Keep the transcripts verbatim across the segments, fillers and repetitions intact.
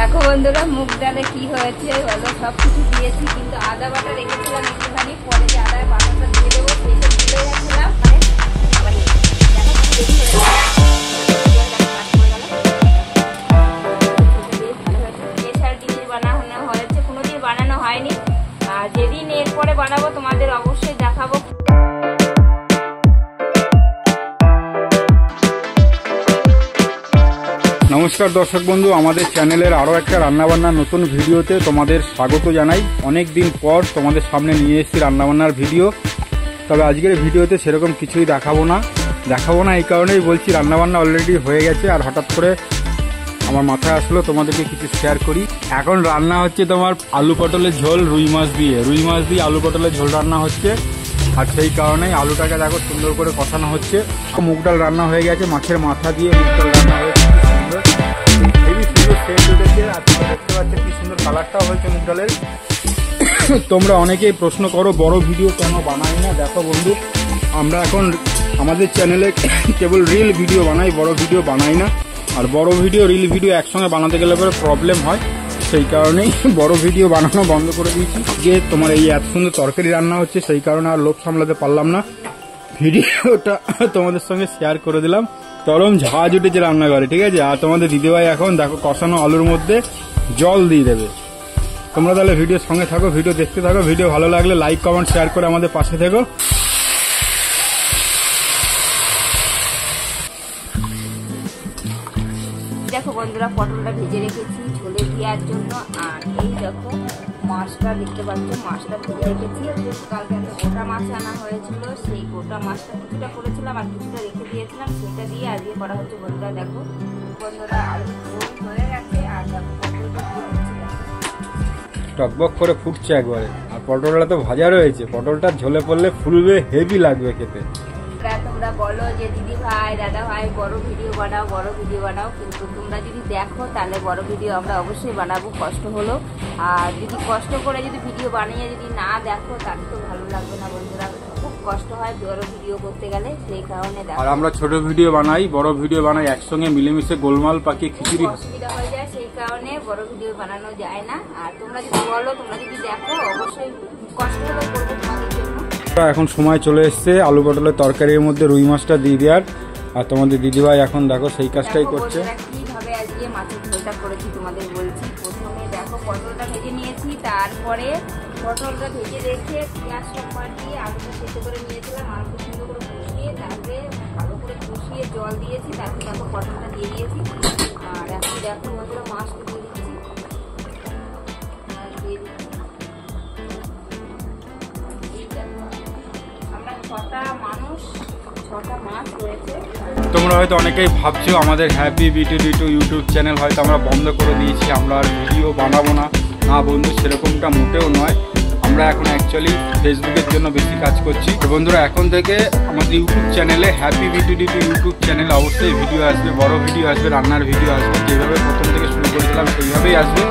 দেখো বন্ধুরা মুগ ডালে কি হয়েছে বলো, সব কিছু দিয়েছি কিন্তু আদা বাটা রেখেছিলাম একটুখানি, পরে যে আদা বাটাটা দিয়ে দেবো সেটা তুলে রাখলাম। স্পেশাল ডিশ বানানো হয়েছে, কোনোদিন বানানো হয়নি, আর যেদিন এরপরে বানাবো তোমাদের অবশ্যই দেখাবো। নমস্কার দর্শক বন্ধু, আমাদের চ্যানেলের আরও একটা রান্নাবান্নার নতুন ভিডিওতে তোমাদের স্বাগত জানাই। অনেক দিন পর তোমাদের সামনে নিয়ে এসেছি রান্নাবান্নার ভিডিও, তবে আজকের ভিডিওতে সেরকম কিছুই দেখাবো না দেখাবো না এই কারণেই বলছি, রান্নাবান্না অলরেডি হয়ে গেছে আর হঠাৎ করে আমার মাথায় আসলো তোমাদেরকে কিছু শেয়ার করি। এখন রান্না হচ্ছে তোমার আলু পটলের ঝোল রুই মাছ দিয়ে, রুই মাছ দিয়ে আলু পটলের ঝোল রান্না হচ্ছে, আর সেই কারণেই আলুটাকে দেখো সুন্দর করে কষানো হচ্ছে। মুগ ডাল রান্না হয়ে গেছে, মাছের মাথা দিয়ে মুগ ডাল রান্না হয়েছে, হেভি সুন্দর সেট উঠেছে আর তোমরা দেখতে পাচ্ছ কি সুন্দর কালারটাও হয়েছে মুগ ডালের। তোমরা অনেকেই প্রশ্ন করো বড় ভিডিও কেন বানাই না, দেখো বন্ধু আমরা এখন আমাদের চ্যানেলে কেবল রিল ভিডিও বানাই, বড় ভিডিও বানাই না, আর বড় ভিডিও রিল ভিডিও একসঙ্গে বানাতে গেলে পরে প্রবলেম হয়, সেই কারণেই বড় ভিডিও বানানো বন্ধ করে দিয়েছি। যে তোমার এই এত সুন্দর তরকারি রান্না হচ্ছে সেই কারণে আর লোভ সামলাতে পারলাম না, ভিডিওটা তোমাদের সঙ্গে শেয়ার করে দিলাম। তরম ঝাঁজ উঠেছে রান্নাঘরে, ঠিক আছে, আর তোমাদের দিদিভাই এখন দেখো কষানো আলুর মধ্যে জল দিয়ে দেবে। তোমরা তাহলে ভিডিওর সঙ্গে থাকো, ভিডিও দেখতে থাকো, ভিডিও ভালো লাগলে লাইক কমেন্ট শেয়ার করে আমাদের পাশে থেকো। দেখো বন্ধুরা পটলটা ভেজে রেখেছি ঝোলে দেওয়ার জন্য, আর এই দেখো মাছটা দেখতে পাচ্ছ, মাছটা ভেজে রেখেছি। কালকে একটা গোটা মাছ আনা হয়েছিল, সেই গোটা মাছটা কিছুটা করেছিলাম আর কিছুটা রেখে দিয়েছিলাম, সেটা দিয়ে আজকে করা হচ্ছে। বন্ধুরা দেখো বন্ধুরা আলু হয়ে গেছে আর দেখো পটলটা টকবক করে ফুটছে একবারে, আর পটলটা তো ভাজা রয়েছে, পটলটা ঝোলে পড়লে ফুলবে, হেভি লাগবে খেতে। তোমরা বলো যে দিদি ভাই দাদা ভাই বড় ভিডিও বানাও বড় ভিডিও বানাও, কিন্তু তোমরা যদি দেখো তাহলে বড় ভিডিও আমরা অবশ্যই বানাবো, কষ্ট হলো। আর যদি কষ্ট করে যদি ভিডিও বানিয়ে যদি না দেখো তাহলে তো ভালো লাগবে না বন্ধুরা, খুব কষ্ট হয় বড় ভিডিও করতে গেলে, সেই কারণে দেখো। আর আমরা ছোট ভিডিও বানাই বড় ভিডিও বানাই একসঙ্গে মিলেমিশে গোলমাল পাকিয়ে খিচুড়ি, অসুবিধা হয়ে যায়, সেই কারণে বড় ভিডিও বানানো যায় না। আর তোমরা যদি বলো তোমরা যদি দেখো অবশ্যই কষ্ট হলো করবো তোমাদের জন্য। এখন সময় চলে এসছে আলু পটলের তরকারির মধ্যে রুই মাছটা দিয়ে দেওয়ার, আর তোমাদের দিদিভাই এখন দেখো সেই কাজটাই করছে। কিভাবে আজকে মাছের ঝোলটা করেছি তোমাদের বলছি। প্রথমে দেখো পটলটা ভেজে নিয়েছি, তারপরে পটলটা ভেজে রেখে পেঁয়াজ সম্বার দিয়ে আলুটা সেদ্ধ করে নিয়েছিলাম, আলুটা সুন্দর করে কষিয়ে তারপরে ভালো করে কষিয়ে জল দিয়েছি, তারপরে দেখো পটলটা দিয়ে দিয়েছি। আর এখন দেখো বন্ধুরা মাছটা দিয়ে দিচ্ছি, দিয়ে দিচ্ছি ছটা মানুষ ছটা মাছ রয়েছে। তোমরা হয়তো অনেকেই ভাবছো আমাদের happy B two D two YouTube channel হয়তো আমরা বন্ধ করে দিয়েছি, আমরা আর ভিডিও বানাবো না, না বন্ধু সেরকমটা মোটেও নয়। আমরা এখন অ্যাকচুয়ালি ফেসবুকের জন্য বেশি কাজ করছি। বন্ধুরা এখন থেকে আমাদের ইউটিউব চ্যানেলে happy B two D two YouTube চ্যানেলে অবশ্যই ভিডিও আসবে, বড় ভিডিও আসবে, রান্নার ভিডিও আসবে, যেভাবে প্রথম থেকে শুরু করেছিলাম সেইভাবেই আসবে।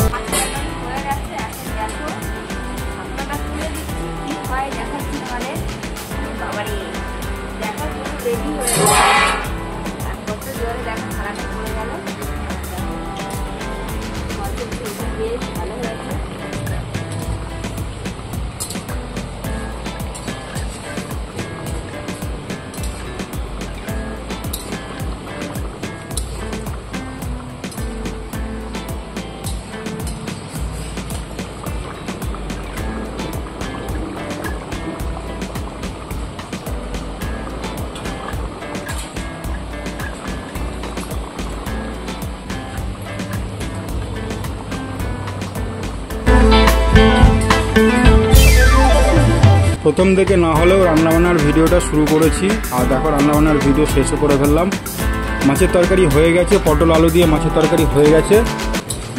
প্রথম থেকে না হলেও রান্নাবান্নার ভিডিওটা শুরু করেছি, আর দেখো রান্নাবান্নার ভিডিও শেষও করে ফেললাম। মাছের তরকারি হয়ে গেছে, পটল আলু দিয়ে মাছের তরকারি হয়ে গেছে।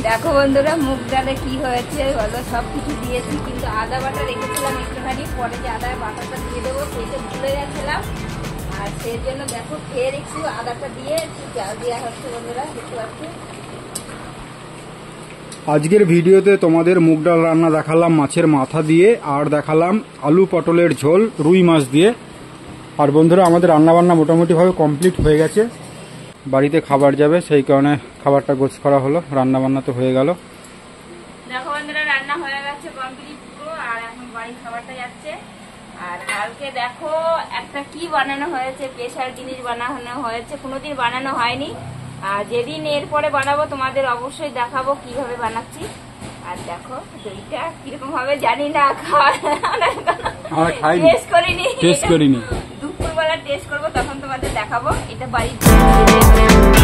দেখো বন্ধুরা মুগ ডালে কি হয়েছে বলো, সব কিছু দিয়েছি কিন্তু আদা বাটা রেখেছিলাম একটুখানি, পরে যে আদা বাটাটা দিয়ে দেবো সেটা ভুলে গেছিলাম, আর সেই জন্য দেখো ফের একটু আদাটা দিয়ে একটু জল দেওয়া হচ্ছে। বন্ধুরা দেখতে পাচ্ছি আজকের ভিডিওতে তোমাদের মুগ ডাল রান্না দেখালাম মাছের মাথা দিয়ে, আর দেখালাম আলু পটলের ঝোল রুই মাছ দিয়ে। আর বন্ধুরা আমাদের রান্নাবান্না মোটামুটিভাবে কমপ্লিট হয়ে গেছে। বাড়িতে খাবার যাবে, সেই কারণে খাবারটা গোছ করা হলো। রান্না বান্না তো হয়ে গেল। দেখো বন্ধুরা, রান্না হয়ে গেছে কমপ্লিট পুরো, আর এখন বাড়ির খাবারটা যাচ্ছে। আর কালকে দেখো একটা কি বানানো হয়েছে, স্পেশাল জিনিস বানানো হয়েছে, কোনোদিন বানানো হয়নি। আর যেদিন এরপরে বানাবো তোমাদের অবশ্যই দেখাবো কিভাবে বানাচ্ছি। আর দেখো দইটা কিরকম হবে জানি না, দুপুরবেলা টেস্ট করবো তখন তোমাদের দেখাবো এটা বাড়ির।